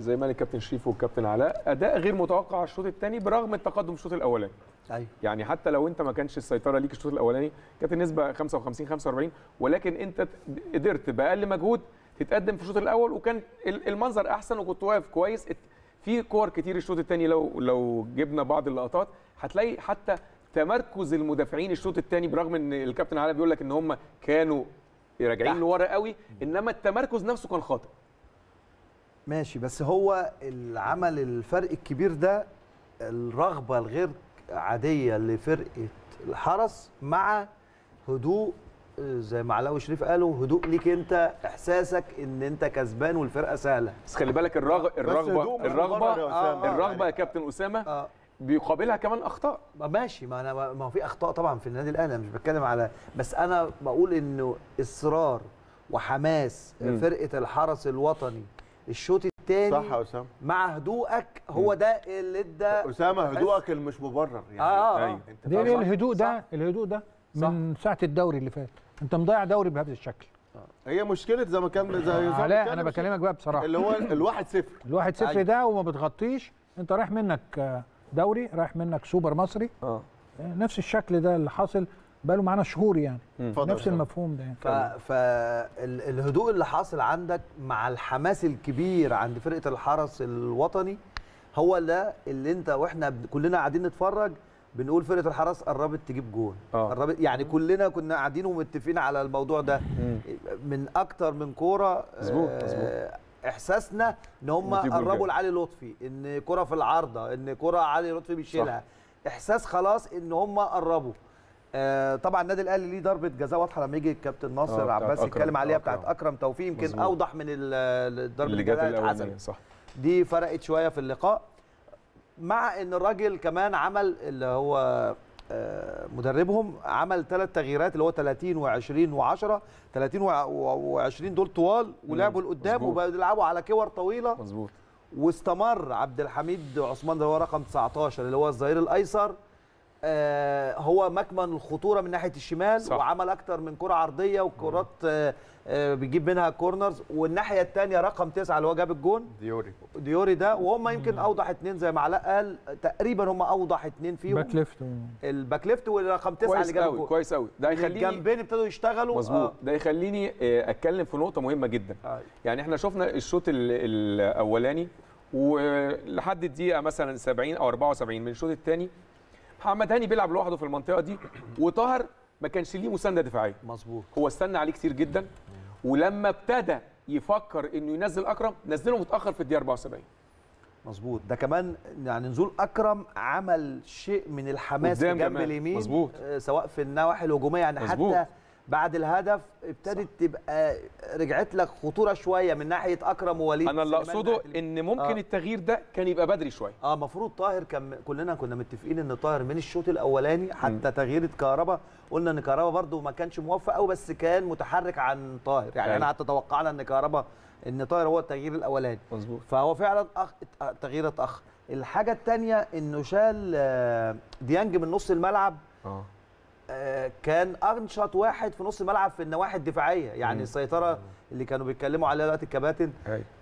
زي ما قال الكابتن شريف والكابتن علاء، اداء غير متوقع على الشوط الثاني برغم التقدم الشوط الاولاني. ايوه يعني حتى لو انت ما كانش السيطره ليك الشوط الاولاني، كانت النسبه 55-45، ولكن انت قدرت باقل مجهود تتقدم في الشوط الاول، وكان المنظر احسن وكنت واقف كويس. في كور كتير الشوط الثاني، لو جبنا بعض اللقطات هتلاقي حتى تمركز المدافعين الشوط الثاني، برغم ان الكابتن علاء بيقول لك ان هم كانوا راجعين لورا قوي، انما التمركز نفسه كان خاطئ. ماشي، بس هو العمل الفرق الكبير ده الرغبه الغير عاديه لفرقه الحرس مع هدوء، زي ما علاوي شريف قالوا، هدوء ليك انت، احساسك ان انت كسبان والفرقه سهله. بس خلي بالك الرغبه يا كابتن اسامه بيقابلها كمان اخطاء. ماشي، ما هو في اخطاء طبعا في النادي الاهلي، مش بتكلم على، بس انا بقول انه اصرار وحماس فرقه الحرس الوطني الشوط الثاني، صح يا اسامه، مع هدوءك، هو ده اللي ادى اسامه هدوءك المش مبرر يعني. انت ليه الهدوء ده؟ الهدوء ده من ساعه الدوري اللي فات، انت مضيع دوري بهذا الشكل. هي مشكله زي ما كان لا، انا بكلمك بقى بصراحه، اللي هو الواحد صفر ده، وما بتغطيش، انت رايح منك دوري، رايح منك سوبر مصري، نفس الشكل ده اللي حاصل بقاله معانا شهور يعني، نفس المفهوم ده يعني. فالهدوء اللي حاصل عندك مع الحماس الكبير عند فرقه الحرس الوطني، هو ده اللي انت، واحنا كلنا قاعدين نتفرج، بنقول فرقه الحرس قربت تجيب جول، قربت يعني، كلنا كنا قاعدين ومتفقين على الموضوع ده من اكتر من كوره. مظبوط. احساسنا ان هم قربوا لعلي لطفي، ان كره في العارضه، ان كره علي لطفي بيشيلها، احساس خلاص ان هم قربوا. طبعا النادي الاهلي ليه ضربه جزاء واضحه لما يجي الكابتن ناصر عباس يتكلم عليها، بتاعت اكرم توفيق، يمكن اوضح من الضربه اللي جت الاولانيه، صح، دي فرقت شويه في اللقاء، مع ان الراجل كمان عمل، اللي هو مدربهم، عمل 3 تغييرات، اللي هو 30 و20 و10، 30 و20 دول طوال ولعبوا لقدام، وبيلعبوا على كور طويله. مظبوط. واستمر عبد الحميد عثمان، اللي هو رقم 19، اللي هو الظهير الايسر، هو مكمن الخطوره من ناحيه الشمال، صح. وعمل اكتر من كره عرضيه وكرات بيجيب منها كورنرز، والناحيه الثانيه رقم 9 اللي هو جاب الجون، ديوري ده، وهم يمكن اوضح 2 زي ما علاء قال، تقريبا هم اوضح 2 فيهم، الباك ليفت والرقم 9 اللي جاب الجون. كويس قوي، ده يخليني الجنبين ابتدوا يشتغلوا. مظبوط. ده يخليني اتكلم في نقطه مهمه جدا. يعني احنا شفنا الشوط الاولاني ولحد الدقيقه مثلا 70 او 74 من الشوط الثاني، محمد هاني بيلعب لوحده في المنطقه دي، وطاهر ما كانش ليه مسانده دفاعيه. مظبوط. هو استنى عليه كتير جدا، ولما ابتدى يفكر انه ينزل اكرم، نزله متاخر في الدقيقه 74. مظبوط. ده كمان يعني نزول اكرم عمل شيء من الحماس في جنب اليمين. مظبوط. سواء في النواحي الهجوميه يعني. مزبوط. حتى بعد الهدف ابتدت تبقى رجعت لك خطوره شويه من ناحيه اكرم ووليد. انا اللي اقصده ان ممكن التغيير ده كان يبقى بدري شويه. المفروض طاهر كان، كلنا كنا متفقين ان طاهر من الشوط الاولاني، حتى تغيير كهربا قلنا ان كهربا برده ما كانش موفق قوي، بس كان متحرك عن طاهر يعني. انا حتى توقعنا ان كهربا، ان طاهر هو التغيير الاولاني. مظبوط. فهو فعلا تغيير اتاخر. الحاجه الثانيه انه شال ديانج من نص الملعب. كان انشط واحد في نص الملعب في النواحي الدفاعيه يعني. السيطره اللي كانوا بيتكلموا عليها دلوقتي الكباتن،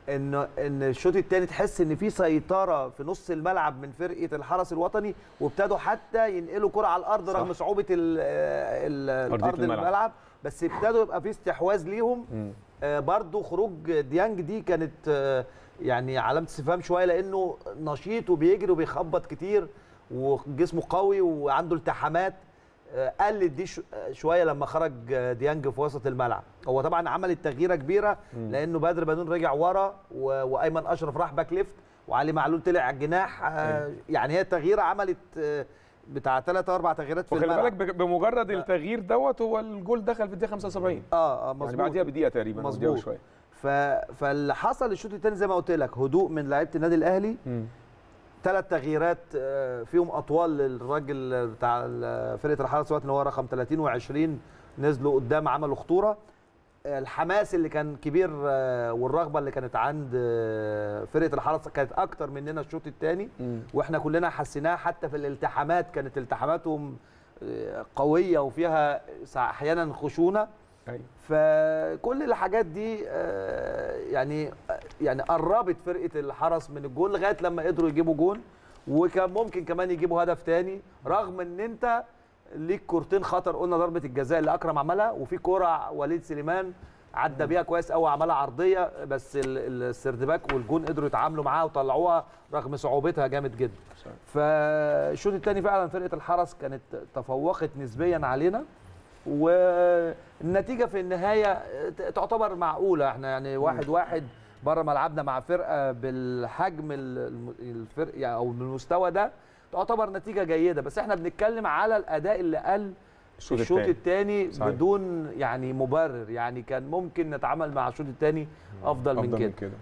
ان الشوط الثاني تحس ان في سيطره في نص الملعب من فرقه الحرس الوطني، وابتدوا حتى ينقلوا كره على الارض، صح. رغم صعوبه الارض الملعب، بس ابتدوا يبقى في استحواذ ليهم. برضو خروج ديانج دي كانت يعني علامه استفهام شويه، لانه نشيط وبيجري وبيخبط كتير وجسمه قوي وعنده التحامات، قلت دي شويه لما خرج ديانج في وسط الملعب. هو طبعا عمل التغييره كبيره، لانه بدر بنون رجع ورا، وايمن اشرف راح باك ليفت، وعلي معلول طلع على الجناح. يعني هي التغييره عملت بتاع 3 أو 4 تغييرات في الملعب. وخلي بالك بمجرد التغيير دوت، هو الجول دخل في الدقيقه 75. مظبوط يعني، بعديها بدقيقه تقريبا، مظبوط شويه. فاللي حصل الشوط الثاني زي ما قلت لك، هدوء من لعيبه النادي الاهلي، 3 تغييرات فيهم اطوال للراجل بتاع فرقه الحرس الوطني اللي هو رقم 30 و20، نزلوا قدام عملوا خطوره. الحماس اللي كان كبير والرغبه اللي كانت عند فرقه الحرس كانت اكتر مننا الشوط الثاني، واحنا كلنا حسيناها، حتى في الالتحامات كانت التحاماتهم قويه وفيها احيانا خشونه. أيوة. فكل الحاجات دي يعني قربت فرقه الحرس من الجول لغايه لما قدروا يجيبوا جول، وكان ممكن كمان يجيبوا هدف تاني، رغم ان انت ليك كورتين خطر. قلنا ضربه الجزاء اللي اكرم عملها، وفي كوره وليد سليمان عدى بيها كويس قوي عملها عرضيه، بس السردباك والجون قدروا يتعاملوا معاها وطلعوها رغم صعوبتها جامد جدا. فالشوط الثاني فعلا فرقه الحرس كانت تفوقت نسبيا علينا، والنتيجه في النهايه تعتبر معقوله. احنا يعني 1-1 بره ملعبنا مع فرقه بالحجم الفرقه او بالمستوى ده تعتبر نتيجه جيده، بس احنا بنتكلم على الاداء اللي قل الشوط الثاني بدون يعني مبرر. يعني كان ممكن نتعامل مع الشوط الثاني افضل من كده.